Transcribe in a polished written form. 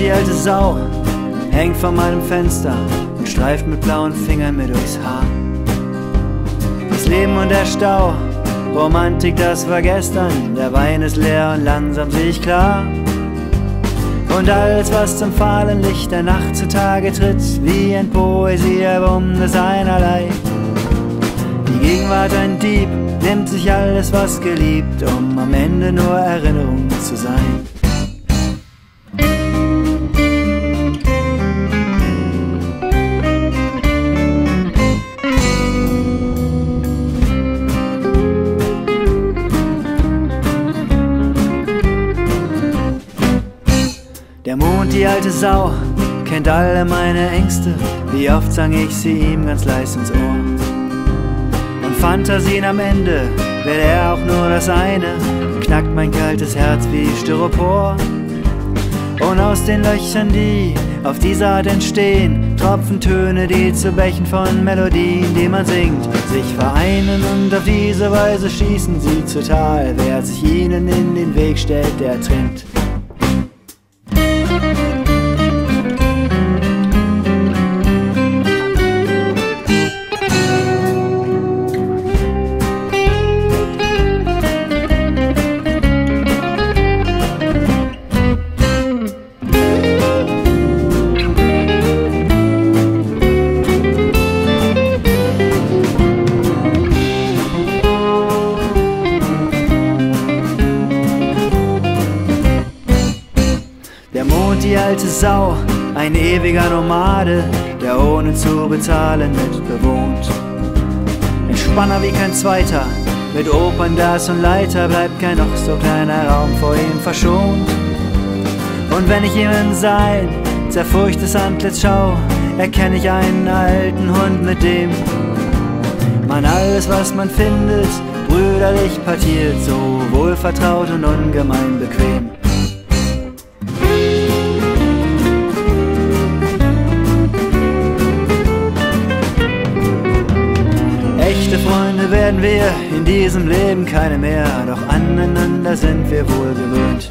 Die alte Sau hängt vor meinem Fenster und streift mit blauen Fingern mir durchs Haar. Das Leben und der Stau, Romantik, das war gestern. Der Wein ist leer und langsam seh ich klar. Und alles, was zum fahlen Licht der Nacht zutage tritt, wie ein Poesiealbum des Einerlei. Die Gegenwart ein Dieb, nimmt sich alles, was geliebt, um am Ende nur Erinnerung zu sein. Der Mond, die alte Sau, kennt alle meine Ängste. Wie oft sang ich sie ihm ganz leis ins Ohr. Und Fantasien am Ende, will er auch nur das eine, knackt mein kaltes Herz wie Styropor. Und aus den Löchern, die auf diese Art entstehen, tropfen Töne, die zu Bächen von Melodien, die man singt, sich vereinen und auf diese Weise schießen sie zu Tal. Wer sich ihnen in den Weg stellt, der ertrinkt. Der Mond, die alte Sau, ein ewiger Nomade, der ohne zu bezahlen mitbewohnt. Ein Spanner wie kein zweiter, mit Opern, Das und Leiter, bleibt kein noch so kleiner Raum vor ihm verschont. Und wenn ich ihm in sein zerfurchtes Antlitz schau, erkenne ich einen alten Hund, mit dem man alles, was man findet, brüderlich partiert, so wohlvertraut und ungemein bequem. Echte Freunde werden wir in diesem Leben keine mehr, doch aneinander sind wir wohl gewöhnt.